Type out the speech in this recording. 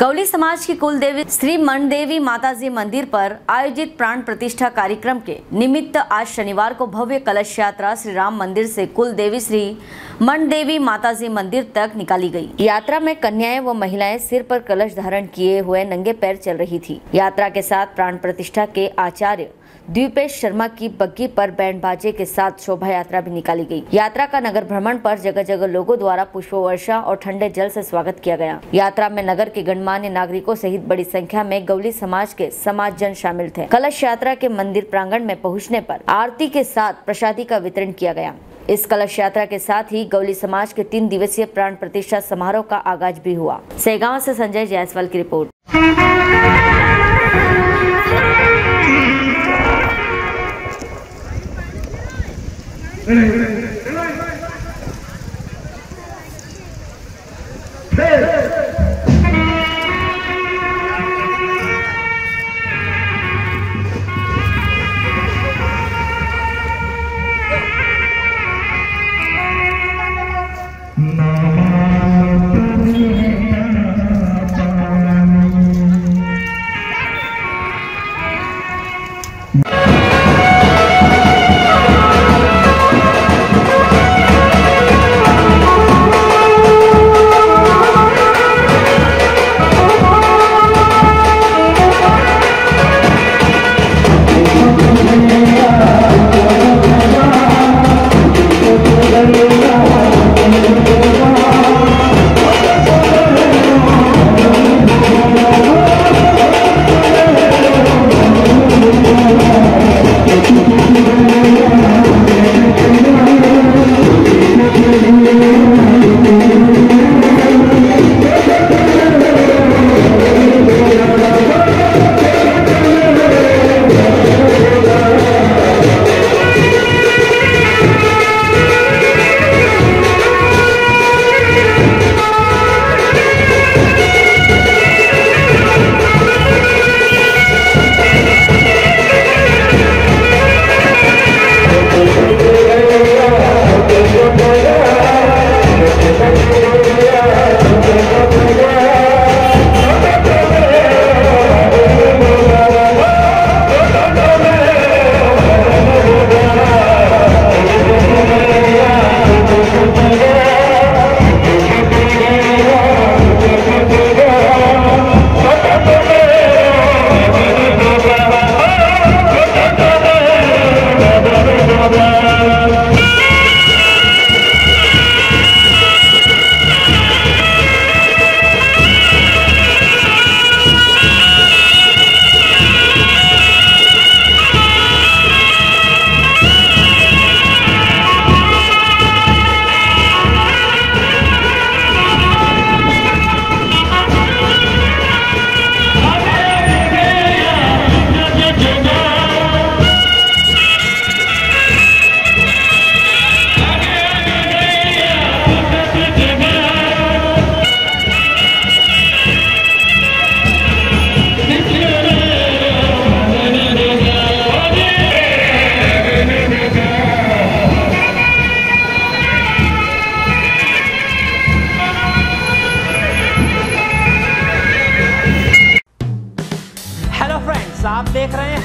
गवली समाज की कुल देवी श्री मणदेवी माताजी मंदिर पर आयोजित प्राण प्रतिष्ठा कार्यक्रम के निमित्त आज शनिवार को भव्य कलश यात्रा श्रीराम मंदिर से कुल देवी श्री मणदेवी माताजी मंदिर तक निकाली गई। यात्रा में कन्याएं व महिलाएं सिर पर कलश धारण किए हुए नंगे पैर चल रही थी। यात्रा के साथ प्राण प्रतिष्ठा के आचार्य दीपेश शर्मा की बग्गी पर बैंड बाजे के साथ शोभा यात्रा भी निकाली गई। यात्रा का नगर भ्रमण पर जगह जगह लोगों द्वारा पुष्प वर्षा और ठंडे जल से स्वागत किया गया। यात्रा में नगर के गणमान्य नागरिकों सहित बड़ी संख्या में गवली समाज के समाजजन शामिल थे। कलश यात्रा के मंदिर प्रांगण में पहुंचने पर आरती के साथ प्रसादी का वितरण किया गया। इस कलश यात्रा के साथ ही गवली समाज के 3 दिवसीय प्राण प्रतिष्ठा समारोह का आगाज भी हुआ। सेगांव से संजय जायसवाल की रिपोर्ट। आप देख रहे हैं